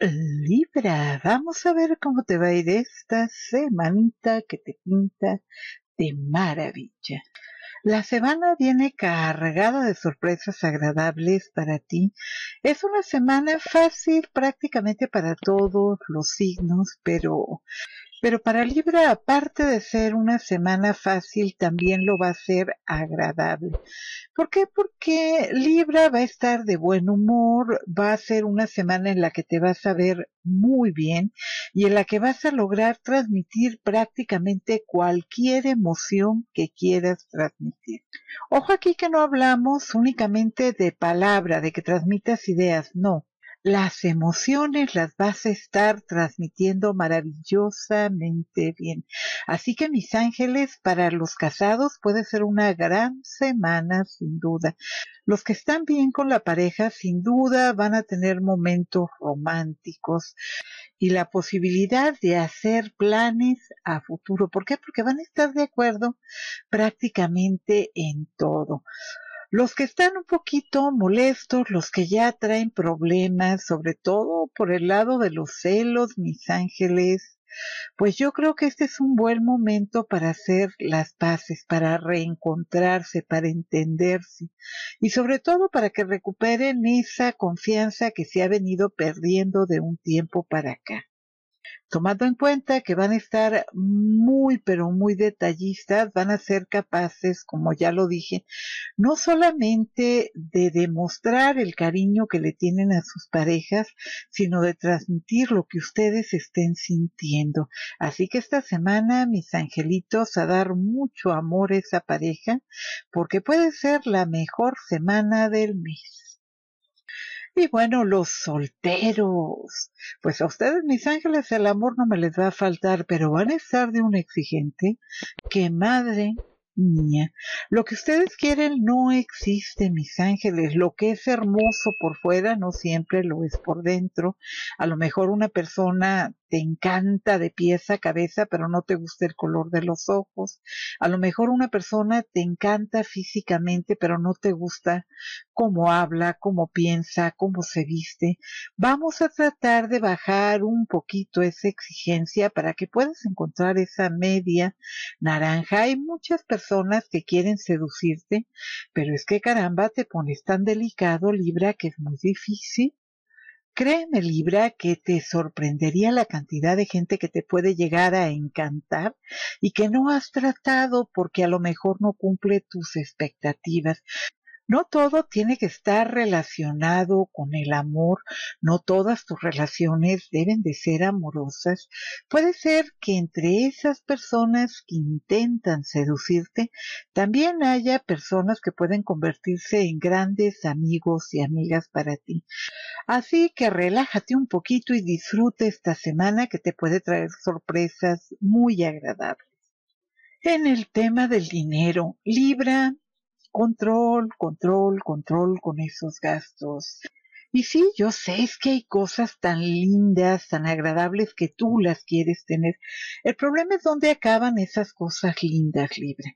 Libra, vamos a ver cómo te va a ir esta semanita que te pinta de maravilla. La semana viene cargada de sorpresas agradables para ti. Es una semana fácil prácticamente para todos los signos, pero para Libra, aparte de ser una semana fácil, también lo va a ser agradable. ¿Por qué? Porque Libra va a estar de buen humor, va a ser una semana en la que te vas a ver muy bien y en la que vas a lograr transmitir prácticamente cualquier emoción que quieras transmitir. Ojo aquí que no hablamos únicamente de palabra, de que transmitas ideas, no. Las emociones las vas a estar transmitiendo maravillosamente bien. Así que, mis ángeles, para los casados puede ser una gran semana, sin duda. Los que están bien con la pareja, sin duda, van a tener momentos románticos y la posibilidad de hacer planes a futuro. ¿Por qué? Porque van a estar de acuerdo prácticamente en todo. Los que están un poquito molestos, los que ya traen problemas, sobre todo por el lado de los celos, mis ángeles, pues yo creo que este es un buen momento para hacer las paces, para reencontrarse, para entenderse y sobre todo para que recuperen esa confianza que se ha venido perdiendo de un tiempo para acá. Tomando en cuenta que van a estar muy, pero muy detallistas, van a ser capaces, como ya lo dije, no solamente de demostrar el cariño que le tienen a sus parejas, sino de transmitir lo que ustedes estén sintiendo. Así que esta semana, mis angelitos, a dar mucho amor a esa pareja, porque puede ser la mejor semana del mes. Y bueno, los solteros, pues a ustedes, mis ángeles, el amor no me les va a faltar, pero van a estar de un exigente que madre mía. Lo que ustedes quieren no existe, mis ángeles. Lo que es hermoso por fuera no siempre lo es por dentro. A lo mejor una persona te encanta de pies a cabeza, pero no te gusta el color de los ojos. A lo mejor una persona te encanta físicamente, pero no te gusta cómo habla, cómo piensa, cómo se viste. Vamos a tratar de bajar un poquito esa exigencia para que puedas encontrar esa media naranja. Hay muchas personas que quieren seducirte, pero es que caramba, te pones tan delicado, Libra, que es muy difícil. Créeme, Libra, que te sorprendería la cantidad de gente que te puede llegar a encantar y que no has tratado porque a lo mejor no cumple tus expectativas. No todo tiene que estar relacionado con el amor, no todas tus relaciones deben de ser amorosas. Puede ser que entre esas personas que intentan seducirte, también haya personas que pueden convertirse en grandes amigos y amigas para ti. Así que relájate un poquito y disfruta esta semana que te puede traer sorpresas muy agradables. En el tema del dinero, Libra, control, control, control con esos gastos. Y sí, yo sé, es que hay cosas tan lindas, tan agradables que tú las quieres tener. El problema es dónde acaban esas cosas lindas, Libra.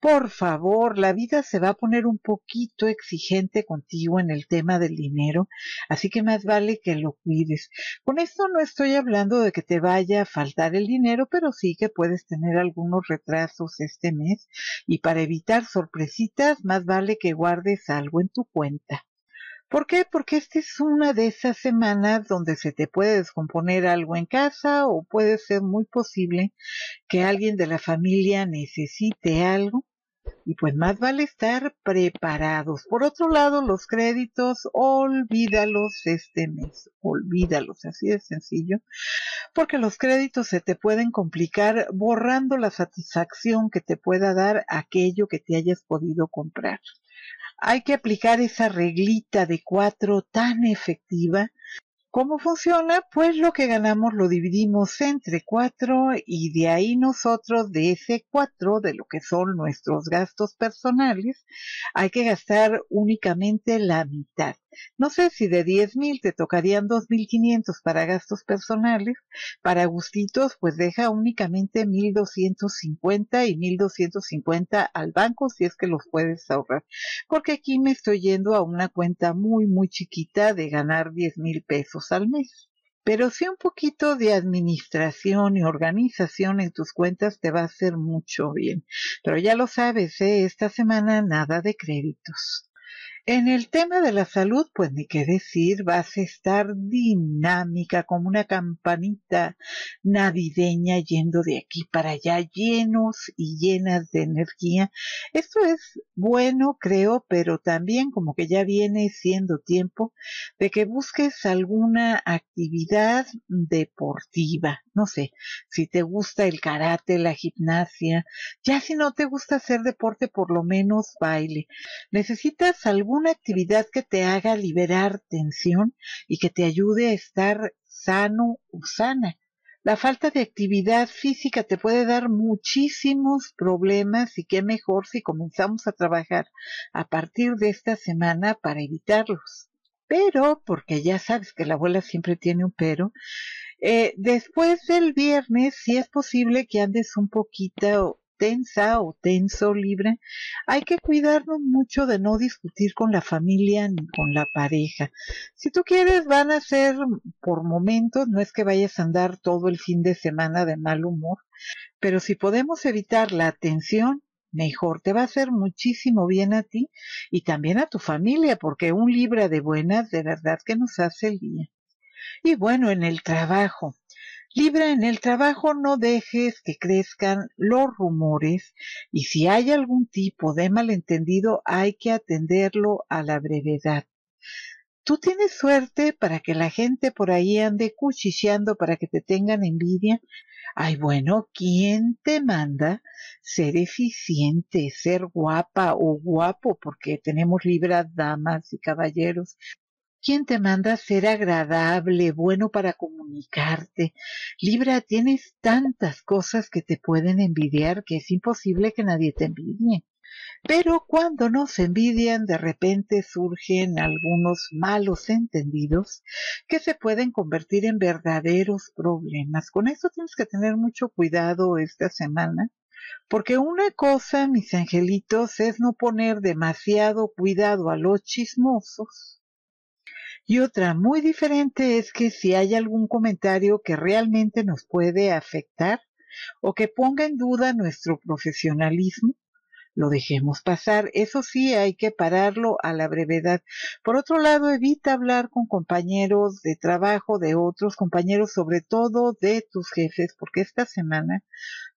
Por favor, la vida se va a poner un poquito exigente contigo en el tema del dinero, así que más vale que lo cuides. Con esto no estoy hablando de que te vaya a faltar el dinero, pero sí que puedes tener algunos retrasos este mes y para evitar sorpresitas, más vale que guardes algo en tu cuenta. ¿Por qué? Porque esta es una de esas semanas donde se te puede descomponer algo en casa o puede ser muy posible que alguien de la familia necesite algo y pues más vale estar preparados. Por otro lado, los créditos, olvídalos este mes, olvídalos, así de sencillo, porque los créditos se te pueden complicar borrando la satisfacción que te pueda dar aquello que te hayas podido comprar. Hay que aplicar esa reglita de 4 tan efectiva. ¿Cómo funciona? Pues lo que ganamos lo dividimos entre 4 y de ahí nosotros de ese 4, de lo que son nuestros gastos personales, hay que gastar únicamente la mitad. No sé si de 10,000 te tocarían 2,500 para gastos personales, para gustitos pues deja únicamente 1,250 y 1,250 al banco si es que los puedes ahorrar, porque aquí me estoy yendo a una cuenta muy muy chiquita de ganar 10,000 pesos al mes. Pero si un poquito de administración y organización en tus cuentas te va a hacer mucho bien. Pero ya lo sabes, ¿eh? Esta semana nada de créditos. En el tema de la salud, pues ni qué decir, vas a estar dinámica como una campanita navideña yendo de aquí para allá, llenos y llenas de energía. Esto es bueno, creo, pero también como que ya viene siendo tiempo de que busques alguna actividad deportiva. No sé, si te gusta el karate, la gimnasia, ya si no te gusta hacer deporte, por lo menos baile. Necesitas alguna actividad que te haga liberar tensión y que te ayude a estar sano o sana. La falta de actividad física te puede dar muchísimos problemas y qué mejor si comenzamos a trabajar a partir de esta semana para evitarlos. Pero, porque ya sabes que la abuela siempre tiene un pero, después del viernes sí es posible que andes un poquito tensa o tenso, Libra. Hay que cuidarnos mucho de no discutir con la familia ni con la pareja. Si tú quieres, van a ser por momentos, no es que vayas a andar todo el fin de semana de mal humor, pero si podemos evitar la tensión, mejor, te va a hacer muchísimo bien a ti y también a tu familia, porque un Libra de buenas de verdad que nos hace el día. Y bueno, en el trabajo. Libra, en el trabajo no dejes que crezcan los rumores y si hay algún tipo de malentendido hay que atenderlo a la brevedad. Tú tienes suerte para que la gente por ahí ande cuchicheando para que te tengan envidia. Ay, bueno, ¿quién te manda ser eficiente, ser guapa o guapo? Porque tenemos Libra, damas y caballeros. ¿Quién te manda a ser agradable, bueno para comunicarte? Libra, tienes tantas cosas que te pueden envidiar que es imposible que nadie te envidie. Pero cuando nos envidian, de repente surgen algunos malos entendidos que se pueden convertir en verdaderos problemas. Con eso tienes que tener mucho cuidado esta semana. Porque una cosa, mis angelitos, es no poner demasiado cuidado a los chismosos. Y otra muy diferente es que si hay algún comentario que realmente nos puede afectar o que ponga en duda nuestro profesionalismo, lo dejemos pasar. Eso sí, hay que pararlo a la brevedad. Por otro lado, evita hablar con compañeros de trabajo, de otros compañeros, sobre todo de tus jefes, porque esta semana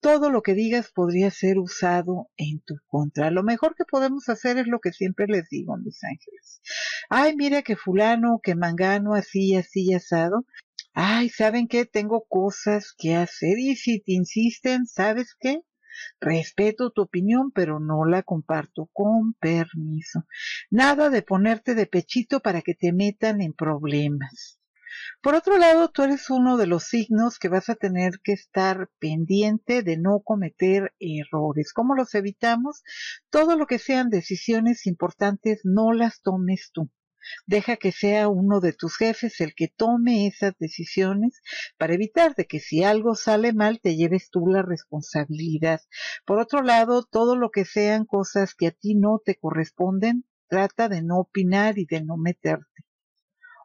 todo lo que digas podría ser usado en tu contra. Lo mejor que podemos hacer es lo que siempre les digo, mis ángeles. Ay, mira que fulano, que mangano, así, así, asado. Ay, ¿saben qué? Tengo cosas que hacer. Y si te insisten, ¿sabes qué? Respeto tu opinión, pero no la comparto, con permiso. Nada de ponerte de pechito para que te metan en problemas. Por otro lado, tú eres uno de los signos que vas a tener que estar pendiente de no cometer errores. ¿Cómo los evitamos? Todo lo que sean decisiones importantes, no las tomes tú. Deja que sea uno de tus jefes el que tome esas decisiones para evitar de que si algo sale mal te lleves tú la responsabilidad. Por otro lado, todo lo que sean cosas que a ti no te corresponden, trata de no opinar y de no meterte.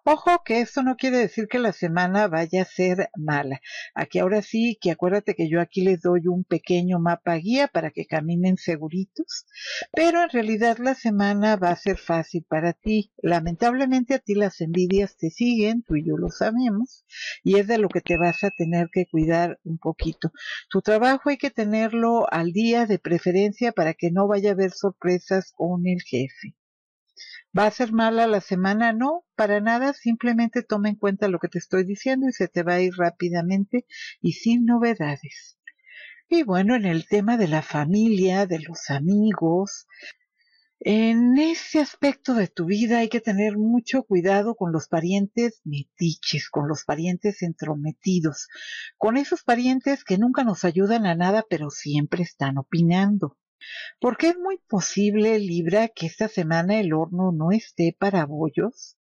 Ojo que esto no quiere decir que la semana vaya a ser mala. Aquí ahora sí que acuérdate que yo aquí les doy un pequeño mapa guía para que caminen seguritos, pero en realidad la semana va a ser fácil para ti. Lamentablemente a ti las envidias te siguen, tú y yo lo sabemos, y es de lo que te vas a tener que cuidar un poquito. Tu trabajo hay que tenerlo al día de preferencia para que no vaya a haber sorpresas con el jefe. ¿Va a ser mala la semana? No, para nada, simplemente toma en cuenta lo que te estoy diciendo y se te va a ir rápidamente y sin novedades. Y bueno, en el tema de la familia, de los amigos, en ese aspecto de tu vida hay que tener mucho cuidado con los parientes metiches, con los parientes entrometidos, con esos parientes que nunca nos ayudan a nada pero siempre están opinando. Porque es muy posible, Libra, que esta semana el horno no esté para bollos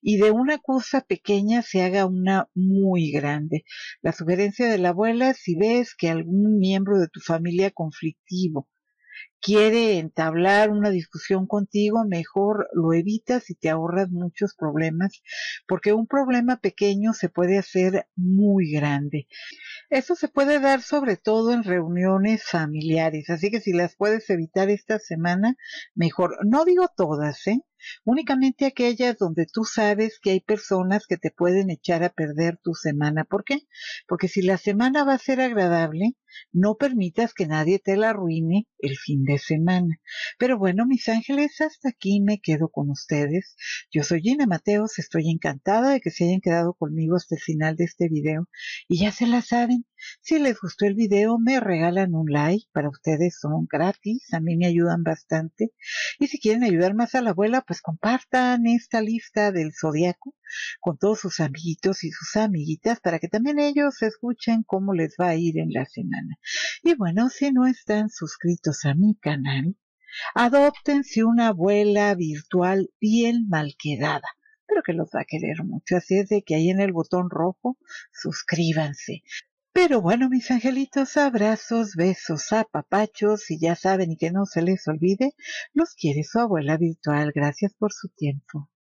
y de una cosa pequeña se haga una muy grande. La sugerencia de la abuela, si ves que algún miembro de tu familia conflictivo quiere entablar una discusión contigo, mejor lo evitas y te ahorras muchos problemas, porque un problema pequeño se puede hacer muy grande. Eso se puede dar sobre todo en reuniones familiares, así que si las puedes evitar esta semana, mejor. No digo todas, únicamente aquellas donde tú sabes que hay personas que te pueden echar a perder tu semana. ¿Por qué? Porque si la semana va a ser agradable, no permitas que nadie te la arruine el fin de semana. Pero bueno, mis ángeles, hasta aquí me quedo con ustedes. Yo soy Gina Mateos, estoy encantada de que se hayan quedado conmigo hasta el final de este video. Y ya se la saben, si les gustó el video me regalan un like, para ustedes son gratis, a mí me ayudan bastante. Y si quieren ayudar más a la abuela, pues compartan esta lista del zodiaco con todos sus amiguitos y sus amiguitas para que también ellos escuchen cómo les va a ir en la semana. Y bueno, si no están suscritos a mi canal, adóptense una abuela virtual bien malquedada, pero que los va a querer mucho, así es de que ahí en el botón rojo suscríbanse. Pero bueno, mis angelitos, abrazos, besos, apapachos, y ya saben, y que no se les olvide, los quiere su abuela virtual. Gracias por su tiempo.